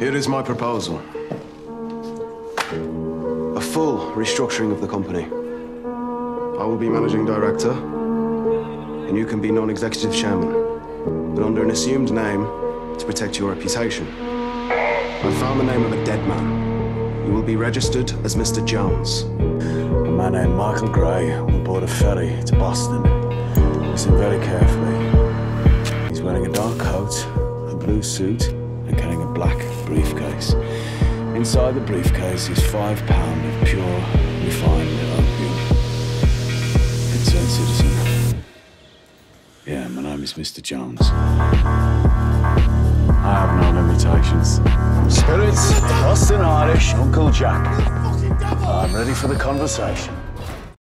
Here is my proposal. A full restructuring of the company. I will be managing director, and you can be non-executive chairman, but under an assumed name to protect your reputation. I found the name of a dead man. You will be registered as Mr. Jones. A man named Michael Gray will board a ferry to Boston. Listen very carefully. He's wearing a dark coat, a blue suit, and carrying a black briefcase. Inside the briefcase is 5 pounds of pure, refined opium. Concerned citizen. Yeah, my name is Mr. Jones. I have no limitations. Spirits, Boston Irish, Uncle Jack. I'm ready for the conversation.